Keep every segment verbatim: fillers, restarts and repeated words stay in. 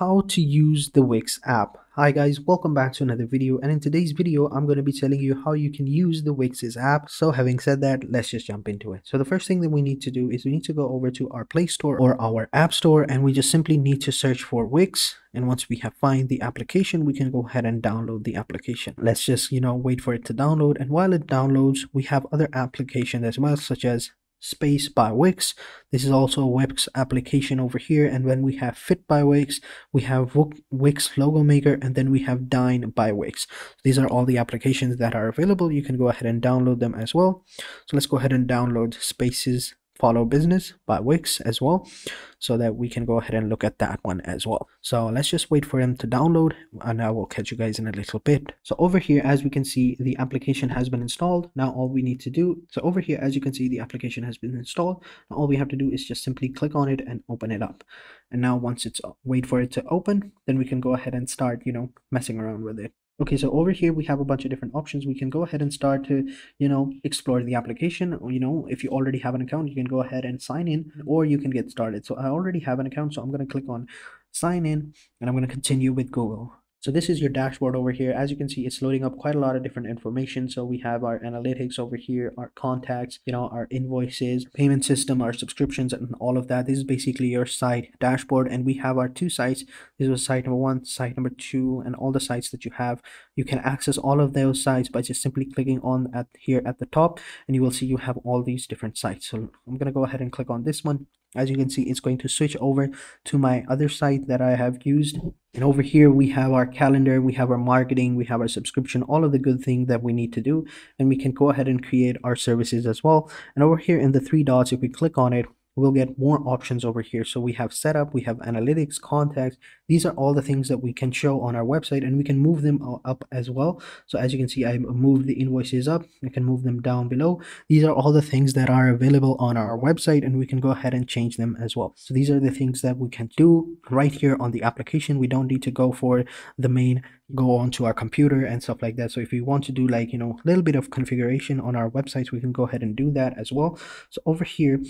how to use the Wix app. Hi guys, welcome back to another video, and in today's video I'm going to be telling you how you can use the Wix's app. So having said that, let's just jump into it. So the first thing that we need to do is we need to go over to our Play Store or our App Store, and we just simply need to search for Wix, and once we have find the application, we can go ahead and download the application. Let's just, you know, wait for it to download, and while it downloads, we have other applications as well, such as Space by Wix. This is also a Wix application over here, and when we have Fit by Wix, we have Wix Logo Maker, and then we have Dine by Wix. These are all the applications that are available. You can go ahead and download them as well. So let's go ahead and download Spaces Follow Business by Wix as well, so that we can go ahead and look at that one as well. So let's just wait for them to download, and I will catch you guys in a little bit. So over here, as we can see, the application has been installed. Now all we need to do, so over here as you can see the application has been installed, now all we have to do is just simply click on it and open it up. And now once it's wait for it to open, then we can go ahead and start, you know, messing around with it. Okay, so over here we have a bunch of different options. We can go ahead and start to, you know, explore the application. Or, you know, if you already have an account, you can go ahead and sign in, or you can get started. So I already have an account, so I'm going to click on sign in, and I'm going to continue with Google. So this is your dashboard over here. As you can see, it's loading up quite a lot of different information. So we have our analytics over here, our contacts, you know, our invoices, payment system, our subscriptions, and all of that. This is basically your site dashboard, and we have our two sites. This was site number one, site number two, and all the sites that you have. You can access all of those sites by just simply clicking on at here at the top, and you will see you have all these different sites. So I'm gonna go ahead and click on this one. As you can see, it's going to switch over to my other site that I have used. And over here, we have our calendar, we have our marketing, we have our subscription, all of the good things that we need to do. And we can go ahead and create our services as well. And over here in the three dots, if we click on it, we'll get more options over here. So we have setup, we have analytics, contacts. These are all the things that we can show on our website, and we can move them up as well. So as you can see, I moved the invoices up. I can move them down below. These are all the things that are available on our website, and we can go ahead and change them as well. So these are the things that we can do right here on the application. We don't need to go for the main, go onto our computer and stuff like that. So if we want to do, like, you know, a little bit of configuration on our websites, we can go ahead and do that as well. So over here,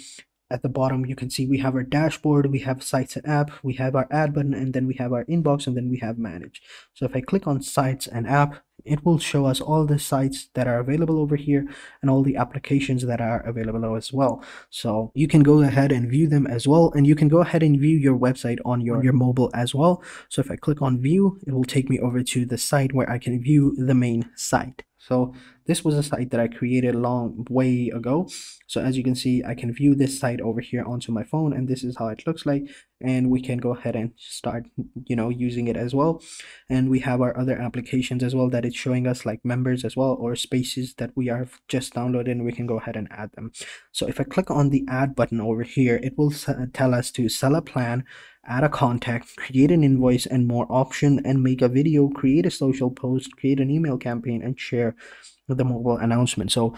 at the bottom, you can see we have our dashboard, we have sites and app, we have our add button, and then we have our inbox, and then we have manage. So if I click on sites and app, it will show us all the sites that are available over here and all the applications that are available as well. So you can go ahead and view them as well, and you can go ahead and view your website on your, your mobile as well. So if I click on view, it will take me over to the site where I can view the main site. So this was a site that I created a long way ago. So as you can see, I can view this site over here onto my phone, and this is how it looks like. And we can go ahead and start, you know, using it as well. And we have our other applications as well that it's showing us, like members as well, or spaces that we have just downloaded, and we can go ahead and add them. So if I click on the add button over here, it will tell us to sell a plan, add a contact, create an invoice and more option, and make a video, create a social post, create an email campaign, and share the mobile announcement. So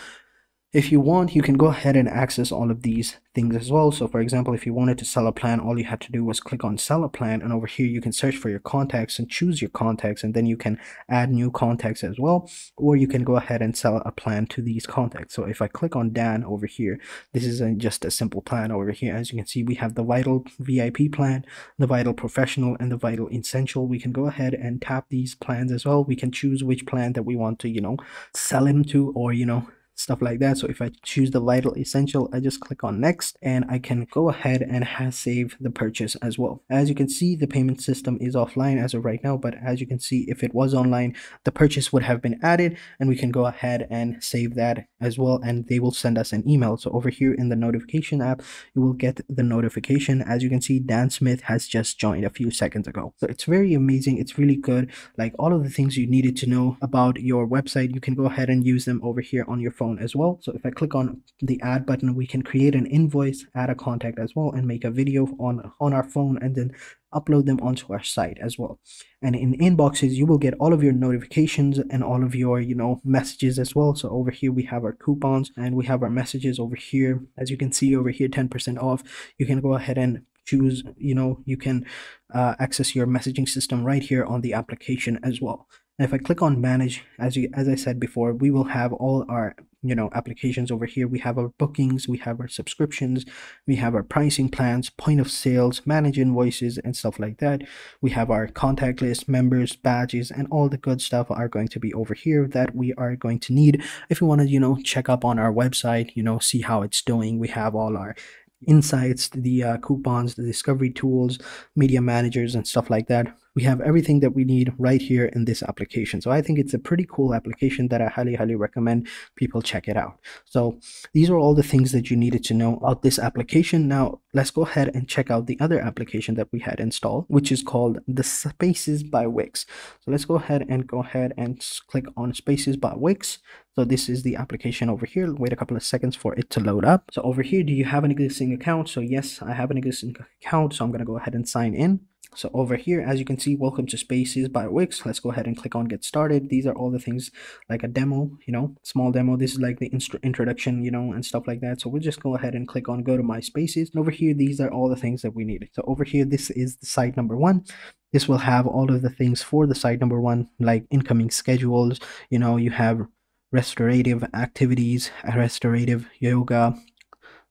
if you want, you can go ahead and access all of these things as well. So for example, if you wanted to sell a plan, all you had to do was click on sell a plan, and over here you can search for your contacts and choose your contacts, and then you can add new contacts as well, or you can go ahead and sell a plan to these contacts. So if I click on Dan over here, this is a, just a simple plan over here. As you can see, we have the Vital V I P plan, the Vital Professional, and the Vital Essential. We can go ahead and tap these plans as well. We can choose which plan that we want to, you know, sell him to, or, you know, stuff like that. So if I choose the Vital Essential, I just click on next, and I can go ahead and save the purchase as well. As you can see, the payment system is offline as of right now, but as you can see, if it was online, the purchase would have been added, and we can go ahead and save that as well, and they will send us an email. So over here in the notification app, you will get the notification. As you can see, Dan Smith has just joined a few seconds ago. So it's very amazing. It's really good. Like all of the things you needed to know about your website, you can go ahead and use them over here on your phone as well. So if I click on the add button, we can create an invoice, add a contact as well, and make a video on on our phone, and then upload them onto our site as well. And in inboxes, you will get all of your notifications and all of your, you know, messages as well. So over here we have our coupons, and we have our messages over here. As you can see over here, ten percent off. You can go ahead and choose, you know, you can uh, access your messaging system right here on the application as well. And if I click on manage, as you as I said before, we will have all our you know, applications over here. We have our bookings, we have our subscriptions, we have our pricing plans, point of sales, manage invoices and stuff like that. We have our contact list, members, badges, and all the good stuff are going to be over here that we are going to need if you want to, you know, check up on our website, you know, see how it's doing. We have all our insights, the uh, coupons, the discovery tools, media managers and stuff like that. We have everything that we need right here in this application. So I think it's a pretty cool application that I highly, highly recommend people check it out. So these are all the things that you needed to know about this application. Now let's go ahead and check out the other application that we had installed, which is called the Spaces by Wix. So let's go ahead and go ahead and click on Spaces by Wix. So this is the application over here. Wait a couple of seconds for it to load up. So over here, do you have an existing account? So yes, I have an existing account. So I'm going to go ahead and sign in. So over here, as you can see, welcome to Spaces by Wix. Let's go ahead and click on get started. These are all the things like a demo, you know, small demo. This is like the introduction, you know, and stuff like that. So we'll just go ahead and click on go to my Spaces. And over here, these are all the things that we needed. So over here, this is the site number one. This will have all of the things for the site number one, like incoming schedules. You know, you have restorative activities, restorative yoga,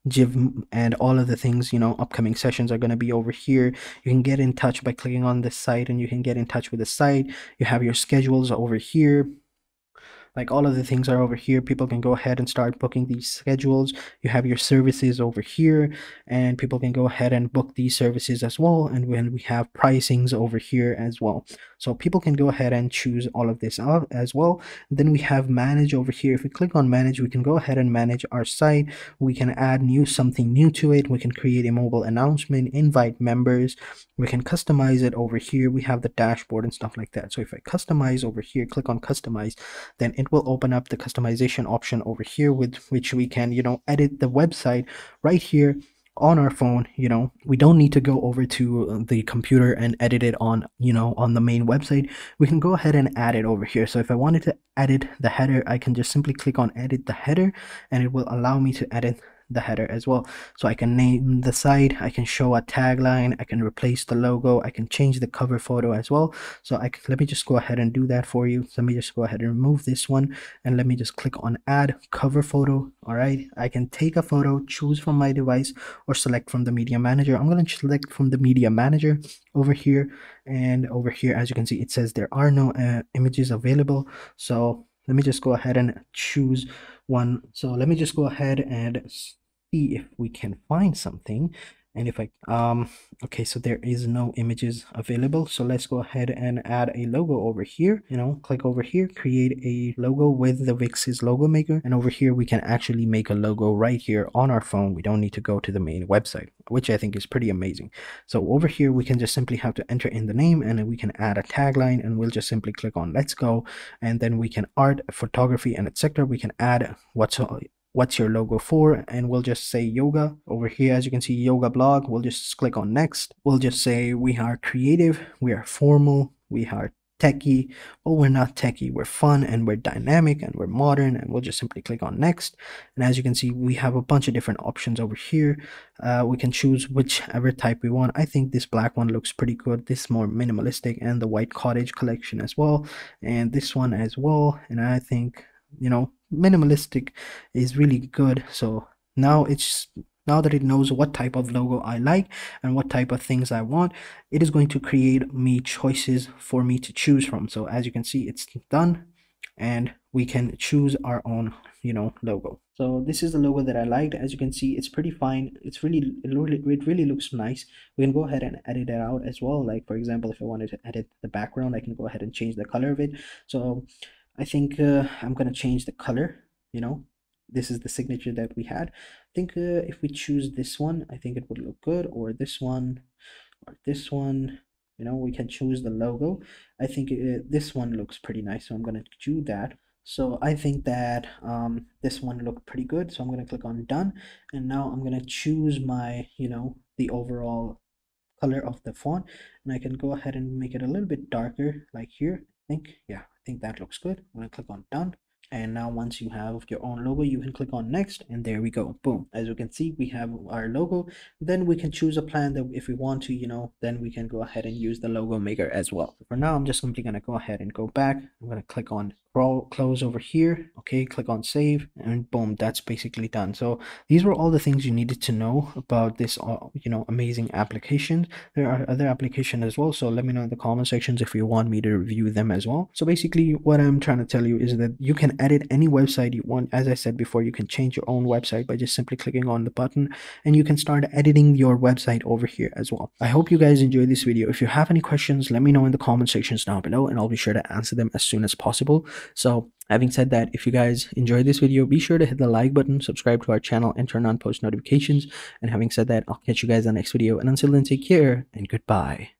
gym, and all of the things, you know, upcoming sessions are going to be over here. You can get in touch by clicking on this site and you can get in touch with the site. You have your schedules over here. Like all of the things are over here. People can go ahead and start booking these schedules. You have your services over here and people can go ahead and book these services as well. And when we have pricings over here as well. So people can go ahead and choose all of this out as well. Then we have manage over here. If we click on manage, we can go ahead and manage our site. We can add new something new to it. We can create a mobile announcement, invite members. We can customize it over here. We have the dashboard and stuff like that. So if I customize over here, click on customize, then it will open up the customization option over here with which we can, you know, edit the website right here on our phone. You know, we don't need to go over to the computer and edit it on, you know, on the main website. We can go ahead and add it over here. So if I wanted to edit the header, I can just simply click on edit the header and it will allow me to edit the header as well. So I can name the site, I can show a tagline, I can replace the logo, I can change the cover photo as well. So I can, let me just go ahead and do that for you. Let me just go ahead and remove this one and let me just click on add cover photo. All right, I can take a photo, choose from my device, or select from the media manager. I'm going to select from the media manager over here, and over here, as you can see, it says there are no uh, images available. So let me just go ahead and choose one. So let me just go ahead and see if we can find something. And if I um okay, so there is no images available. So let's go ahead and add a logo over here. You know, click over here, create a logo with the Wix's logo maker, and over here we can actually make a logo right here on our phone. We don't need to go to the main website, which I think is pretty amazing. So over here we can just simply have to enter in the name and we can add a tagline, and we'll just simply click on let's go, and then we can art, photography, and etc. We can add what's what's your logo for, and we'll just say yoga over here. As you can see, yoga blog. We'll just click on next. We'll just say we are creative, we are formal, we are techie, but we're not techie, we're fun and we're dynamic and we're modern, and we'll just simply click on next. And as you can see, we have a bunch of different options over here. Uh, we can choose whichever type we want. I think this black one looks pretty good. This more minimalistic, and the white cottage collection as well, and this one as well. And I think, you know, minimalistic is really good. So now it's now that it knows what type of logo I like and what type of things I want, it is going to create me choices for me to choose from. So as you can see, it's done, and we can choose our own, you know, logo. So this is the logo that I liked. As you can see, it's pretty fine. It's really, it really looks nice. We can go ahead and edit it out as well. Like for example, if I wanted to edit the background, I can go ahead and change the color of it. So I think uh, I'm going to change the color. You know, this is the signature that we had. I think uh, if we choose this one, I think it would look good, or this one, or this one. You know, we can choose the logo. I think uh, this one looks pretty nice, so I'm going to do that. So I think that um, this one looked pretty good, so I'm going to click on done. And now I'm going to choose my, you know, the overall color of the font, and I can go ahead and make it a little bit darker, like here. I think, yeah, I think that looks good. I'm going to click on done. And now once you have your own logo, you can click on next, and there we go. Boom. As you can see, we have our logo. Then we can choose a plan that if we want to, you know, then we can go ahead and use the logo maker as well. For now, I'm just simply going to go ahead and go back. I'm going to click on close over here, okay, click on save, and boom, that's basically done. So these were all the things you needed to know about this, you know, amazing application. There are other applications as well, so let me know in the comment sections if you want me to review them as well. So basically what I'm trying to tell you is that you can edit any website you want. As I said before, you can change your own website by just simply clicking on the button, and you can start editing your website over here as well. I hope you guys enjoyed this video. If you have any questions, let me know in the comment sections down below, and I'll be sure to answer them as soon as possible. So having said that, if you guys enjoyed this video, be sure to hit the like button, subscribe to our channel, and turn on post notifications. And having said that, I'll catch you guys in the next video. And until then, take care and goodbye.